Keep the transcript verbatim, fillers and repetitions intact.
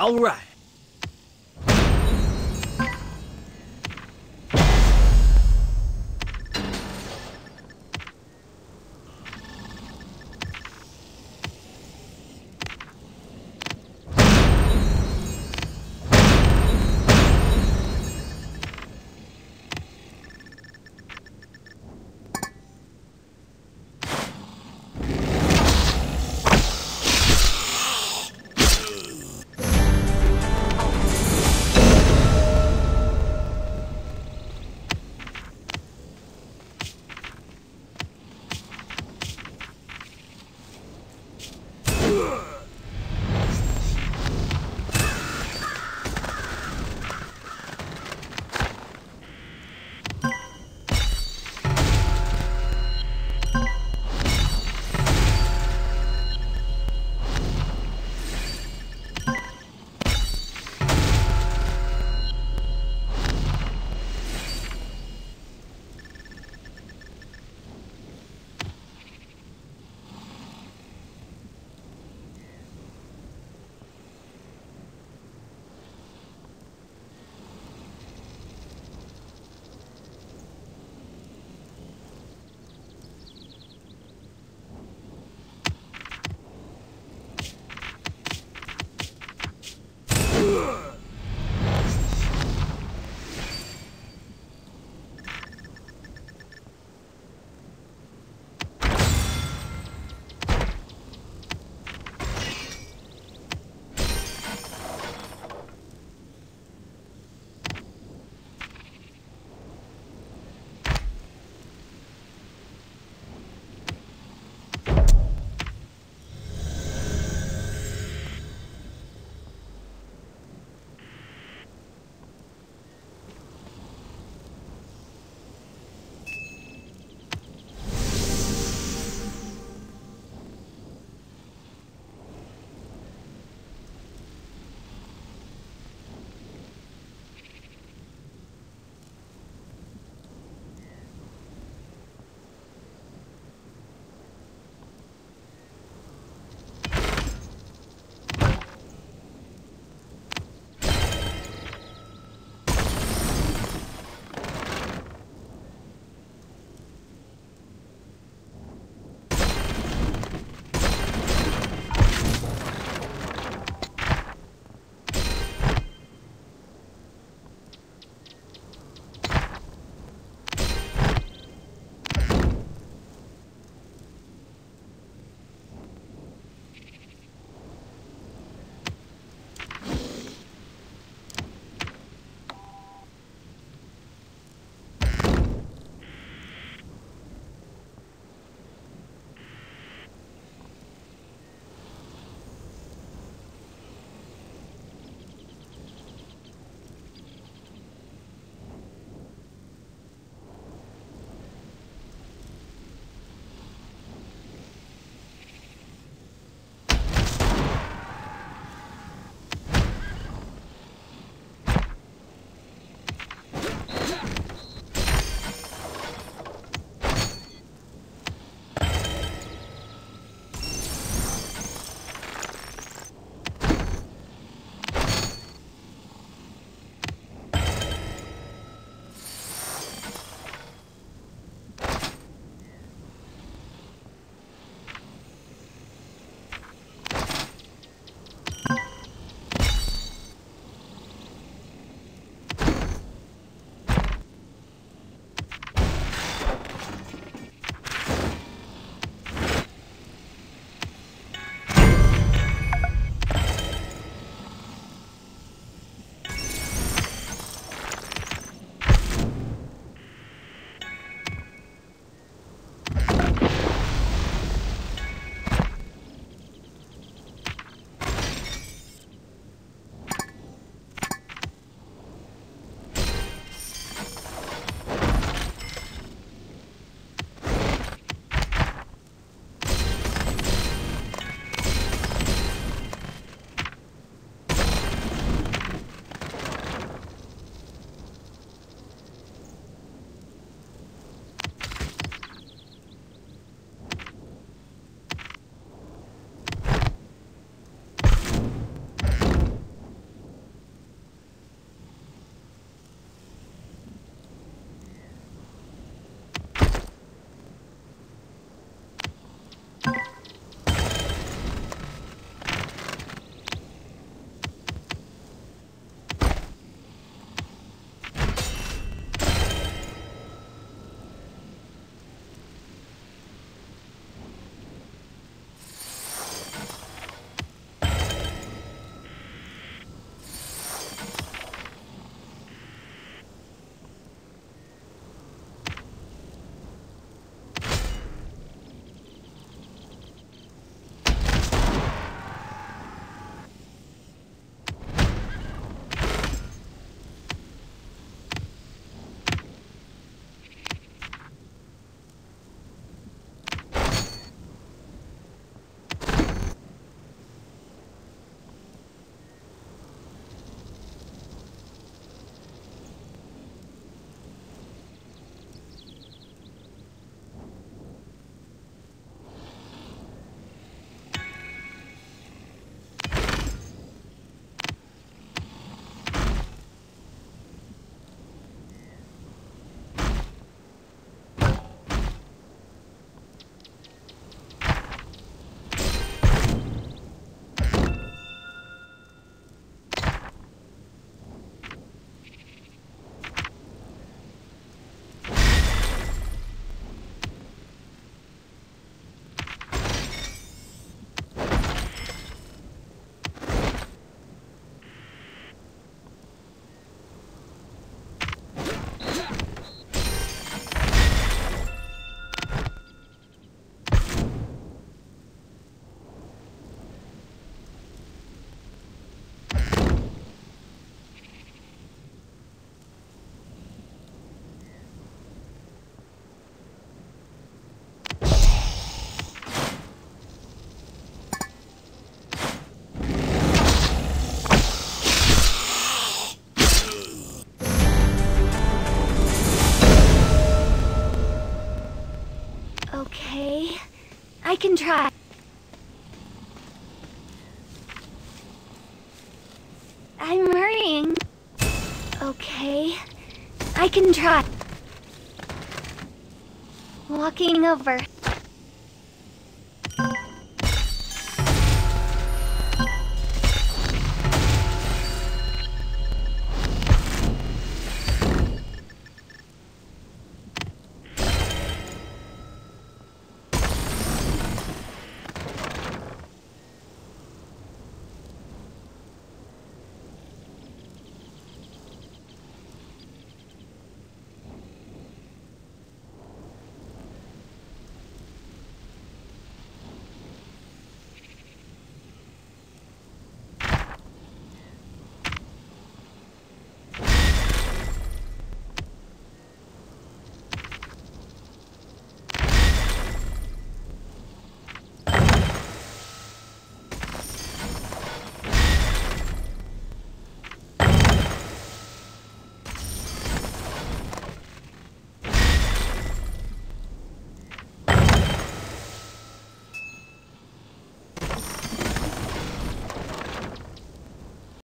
All right. I'm hurrying. Okay, I can try. Walking over.